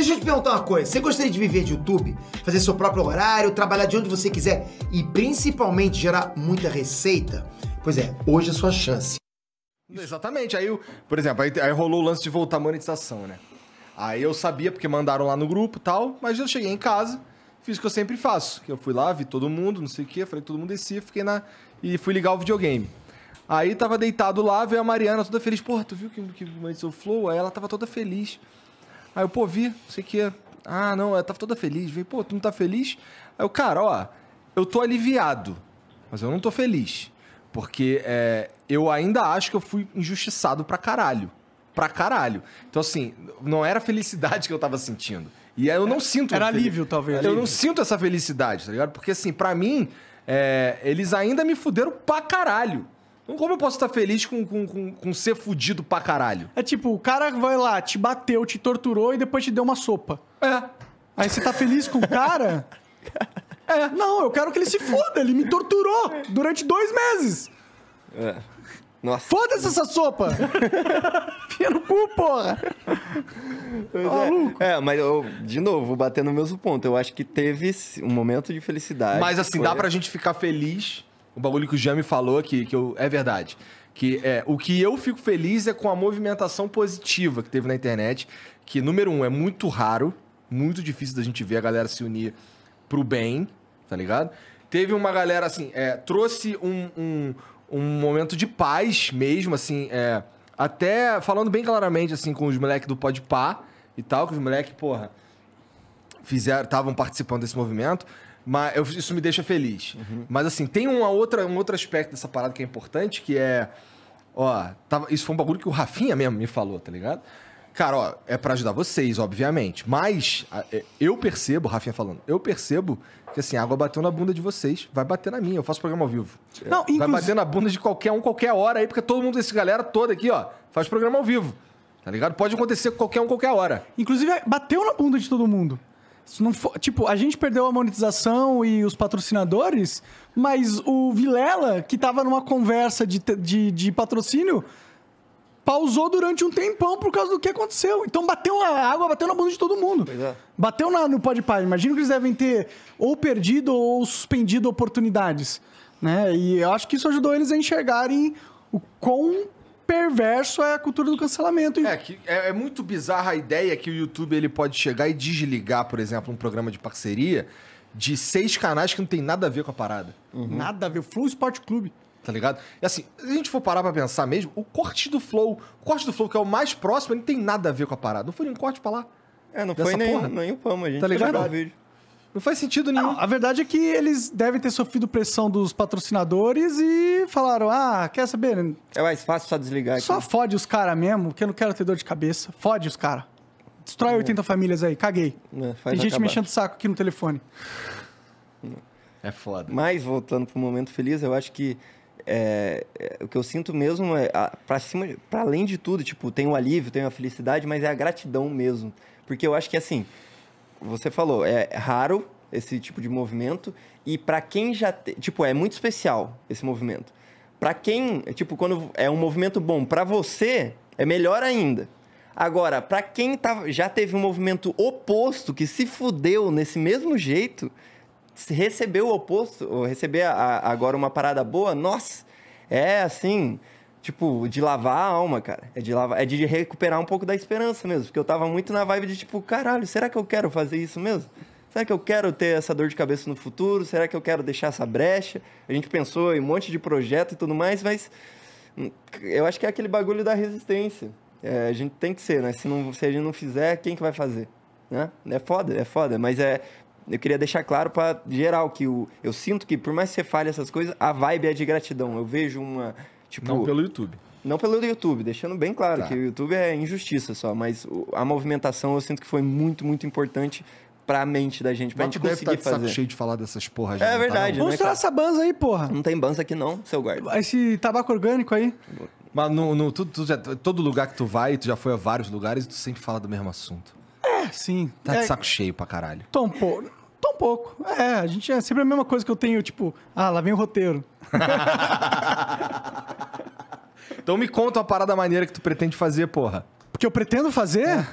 Deixa eu te perguntar uma coisa, você gostaria de viver de YouTube? Fazer seu próprio horário, trabalhar de onde você quiser e principalmente gerar muita receita? Pois é, hoje é a sua chance. Exatamente, aí, por exemplo, aí rolou o lance de voltar a monetização, né? Aí eu sabia, porque mandaram lá no grupo e tal, mas eu cheguei em casa, fiz o que eu sempre faço, que eu fui lá, vi todo mundo, não sei o que, falei que todo mundo descia, fiquei na... e fui ligar o videogame. Aí tava deitado lá, veio a Mariana toda feliz, porra, tu viu que monetizou o Flow? Aí ela tava toda feliz. Aí eu, pô, vi, não sei o que, ah, não, ela tava toda feliz, veio, pô, tu não tá feliz? Aí eu, cara, ó, eu tô aliviado, mas eu não tô feliz. Porque eu ainda acho que eu fui injustiçado pra caralho. Pra caralho. Então, assim, não era felicidade que eu tava sentindo. E aí eu não sinto... Era alívio, talvez. Eu não sinto essa felicidade, tá ligado? Porque, assim, pra mim, eles ainda me fuderam pra caralho. Então, como eu posso estar feliz com ser fudido pra caralho? É tipo, o cara vai lá, te bateu, te torturou e depois te deu uma sopa. É. Aí você tá feliz com o cara... É, não, eu quero que ele se foda, ele me torturou durante 2 meses. É. Nossa. Foda-se essa sopa! Fia no cu, porra! Maluco. Mas eu, de novo, vou bater no mesmo ponto. Eu acho que teve um momento de felicidade. Mas assim, dá pra gente ficar feliz. O bagulho que o Jamie falou aqui, é verdade. Que o que eu fico feliz é com a movimentação positiva que teve na internet. Que, número um, é muito raro, muito difícil da gente ver a galera se unir pro bem, tá ligado? Teve uma galera, assim, trouxe um momento de paz mesmo, assim, até falando bem claramente, assim, com os moleques do Podpah e tal, que os moleques, porra, estavam participando desse movimento, mas isso me deixa feliz. Uhum. Mas, assim, tem um outro aspecto dessa parada que é importante, que isso foi um bagulho que o Rafinha mesmo me falou, tá ligado? Cara, ó, é pra ajudar vocês, obviamente, mas eu percebo, Rafinha falando, eu percebo que, assim, a água bateu na bunda de vocês, vai bater na minha, eu faço programa ao vivo. Não, vai bater na bunda de qualquer um, qualquer hora aí, porque todo mundo, essa galera toda aqui, ó, faz programa ao vivo, tá ligado? Pode acontecer com qualquer um, qualquer hora. Inclusive, bateu na bunda de todo mundo. Se não for, tipo, a gente perdeu a monetização e os patrocinadores, mas o Vilela, que tava numa conversa de patrocínio... Pausou durante um tempão por causa do que aconteceu. Então bateu a água, bateu na bunda de todo mundo. Pois é. Bateu no Podpah. Imagino que eles devem ter ou perdido ou suspendido oportunidades, né? E eu acho que isso ajudou eles a enxergarem o quão perverso é a cultura do cancelamento. É muito bizarra a ideia que o YouTube ele pode chegar e desligar, por exemplo, um programa de parceria de 6 canais que não tem nada a ver com a parada. Uhum. Nada a ver. O Flow Esporte Clube. Tá ligado? E assim, se a gente for parar pra pensar mesmo, o corte do Flow, que é o mais próximo, ele não tem nada a ver com a parada. Não foi nenhum corte pra lá. Não foi nem o Pama, a gente. Tá ligado? Não faz sentido nenhum. Não, a verdade é que eles devem ter sofrido pressão dos patrocinadores e falaram, ah, quer saber? É mais fácil só desligar aqui. Só fode os caras mesmo, que eu não quero ter dor de cabeça. Fode os caras. Destrói 80 famílias aí, caguei. Tem gente mexendo o saco aqui no telefone. É foda. Mas, voltando pro momento feliz, eu acho que o que eu sinto mesmo é, para além de tudo, tipo, tem o alívio, tem a felicidade, mas é a gratidão mesmo. Porque eu acho que, assim, você falou, é raro esse tipo de movimento e para quem já... Tipo, é muito especial esse movimento. Para quem, tipo, quando é um movimento bom para você, é melhor ainda. Agora, para quem já teve um movimento oposto, que se fudeu nesse mesmo jeito... Receber o oposto, ou receber agora uma parada boa, nossa, é assim, tipo, de lavar a alma, cara. É de recuperar um pouco da esperança mesmo, porque eu tava muito na vibe de tipo, caralho, será que eu quero fazer isso mesmo? Será que eu quero ter essa dor de cabeça no futuro? Será que eu quero deixar essa brecha? A gente pensou em um monte de projeto e tudo mais, mas eu acho que é aquele bagulho da resistência. A gente tem que ser, né? Se a gente não fizer, quem que vai fazer? Né? É foda, mas é... Eu queria deixar claro para geral que eu sinto que, por mais que você fale essas coisas, a vibe é de gratidão. Eu vejo uma... Tipo, não pelo YouTube. Não pelo YouTube, deixando bem claro que o YouTube é injustiça só. Mas a movimentação eu sinto que foi muito, muito importante pra mente da gente, pra gente conseguir fazer. Saco cheio de falar dessas porras. É verdade. Vamos tirar essa banza aí, porra. Não tem banza aqui não, seu guarda. Esse tabaco orgânico aí... Mas todo lugar que tu vai, tu já foi a vários lugares, tu sempre fala do mesmo assunto. Sim. Tá de saco cheio pra caralho. Tão pouco. A gente é sempre a mesma coisa que eu tenho, tipo... Ah, lá vem o roteiro. Então me conta uma parada maneira que tu pretende fazer, porra. Que eu pretendo fazer?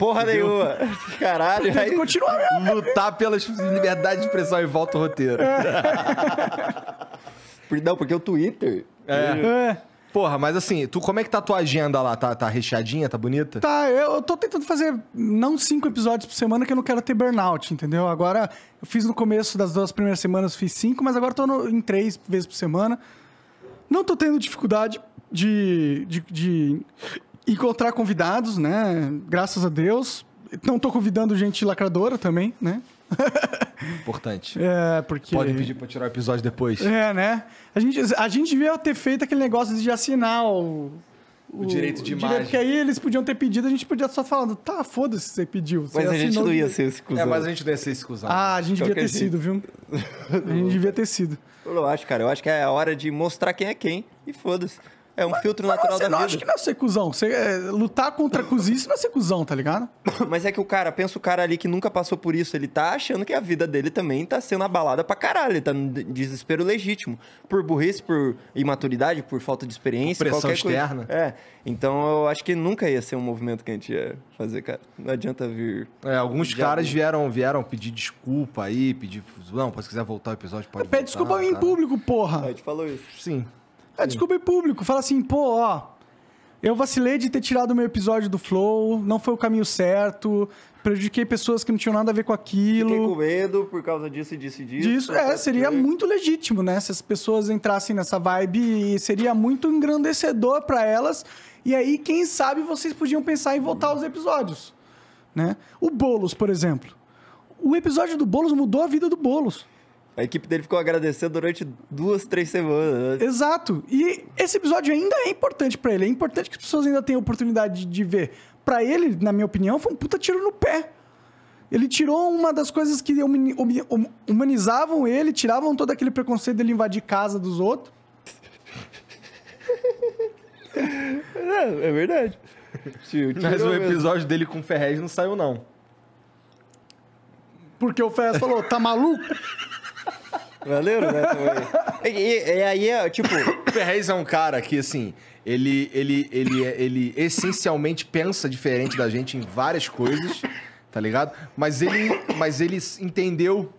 porra nenhuma. Caralho. Aí continuar mesmo. Lutar pela liberdade de expressão e volta o roteiro. Não, porque o Twitter... Porra, mas assim, tu, como é que tá a tua agenda lá? Tá recheadinha? Tá bonita? Tá, eu tô tentando fazer não 5 episódios por semana, que eu não quero ter burnout, entendeu? Agora, eu fiz no começo das 2 primeiras semanas, fiz 5, mas agora tô em 3 vezes por semana. Não tô tendo dificuldade de encontrar convidados, né? Graças a Deus. Não tô convidando gente lacradora também, né? Importante. É, porque... Podem pedir pra tirar o episódio depois. É, né? A gente devia ter feito aquele negócio de assinar o direito de imagem. Porque aí eles podiam ter pedido, a gente podia só falando, tá, foda-se se você pediu. Você mas assinou... a gente não ia ser escusado. É, mas a gente não ia ser escusado. Ah, a gente então devia ter sido, viu? A gente devia ter sido. Eu não acho, cara. Eu acho que é a hora de mostrar quem é quem. E foda-se. É um filtro natural da vida. Eu acho que não é ser cuzão. Lutar contra cuzice não é ser cuzão, tá ligado? Mas é que o cara, pensa o cara ali que nunca passou por isso, ele tá achando que a vida dele também tá sendo abalada pra caralho. Ele tá num desespero legítimo. Por burrice, por imaturidade, por falta de experiência, pressão externa. É. Então eu acho que nunca ia ser um movimento que a gente ia fazer, cara. Não adianta vir... É, alguns caras vieram pedir desculpa aí, pedir... Não, se quiser voltar o episódio, pode voltar. Pede desculpa em público, porra. A gente falou isso. Sim. É, desculpa em público, fala assim, pô, ó, eu vacilei de ter tirado o meu episódio do Flow, não foi o caminho certo, prejudiquei pessoas que não tinham nada a ver com aquilo. Fiquei com medo por causa disso e disso e disso. Disso, seria muito legítimo, né, se as pessoas entrassem nessa vibe, seria muito engrandecedor pra elas, e aí, quem sabe, vocês podiam pensar em voltar aos episódios, né? O Boulos, por exemplo, o episódio do Boulos mudou a vida do Boulos. A equipe dele ficou agradecendo durante 2, 3 semanas. Exato. E esse episódio ainda é importante pra ele. É importante que as pessoas ainda tenham oportunidade de ver. Pra ele, na minha opinião, foi um puta tiro no pé. Ele tirou uma das coisas que humanizavam ele, tiravam todo aquele preconceito dele invadir casa dos outros. É verdade. Mas o episódio dele com o Ferrez não saiu, não. Porque o Ferrez falou, tá maluco? Valeu, né? E aí é, tipo... O Ferrez é um cara que, assim, ele essencialmente pensa diferente da gente em várias coisas, tá ligado? Mas ele entendeu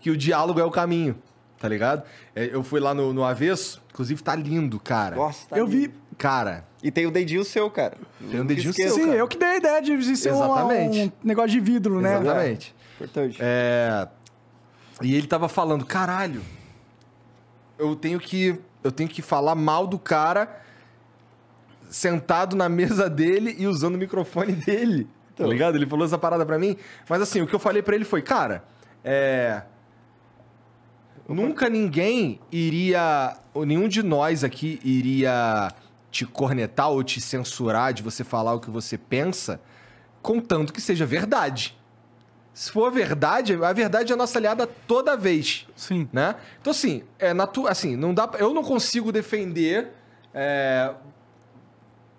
que o diálogo é o caminho, tá ligado? Eu fui lá no Avesso, inclusive tá lindo, cara. Nossa, tá lindo. Cara... E tem o dedinho seu, cara. Tem o dedinho seu, sim, cara. Eu que dei a ideia de ser um negócio de vidro, né? Exatamente. Importante. É... E ele tava falando, caralho, eu tenho que falar mal do cara sentado na mesa dele e usando o microfone dele, tá ligado? Ele falou essa parada pra mim, mas assim, o que eu falei pra ele foi, cara, nunca ninguém iria, ou nenhum de nós aqui iria te cornetar ou te censurar de você falar o que você pensa, contanto que seja verdade. Se for a verdade é a nossa aliada toda vez. Sim. Né? Então, assim, assim não dá, eu não consigo defender...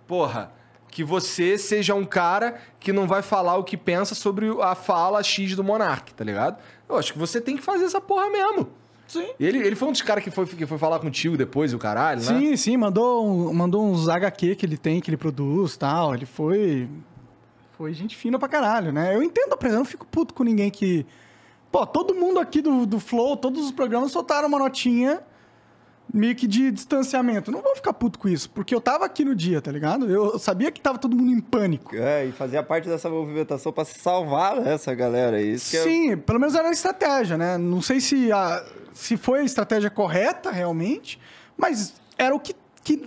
Porra, que você seja um cara que não vai falar o que pensa sobre a fala X do Monark, tá ligado? Eu acho que você tem que fazer essa porra mesmo. Sim. Ele foi um dos caras que foi falar contigo depois, o caralho, né? Sim, sim, mandou uns HQ que ele tem, que ele produz e tal, ele foi... Foi gente fina pra caralho, né? Eu entendo, eu não fico puto com ninguém que... Pô, todo mundo aqui do Flow, todos os programas soltaram uma notinha meio que de distanciamento. Não vou ficar puto com isso, porque eu tava aqui no dia, tá ligado? Eu sabia que tava todo mundo em pânico. É, e fazia parte dessa movimentação pra se salvar essa galera aí. Sim, pelo menos era a estratégia, né? Não sei se foi a estratégia correta, realmente, mas era o que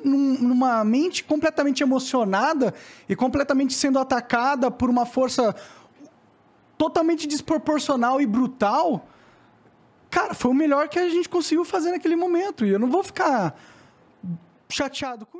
numa mente completamente emocionada e completamente sendo atacada por uma força totalmente desproporcional e brutal, cara, foi o melhor que a gente conseguiu fazer naquele momento. E eu não vou ficar chateado com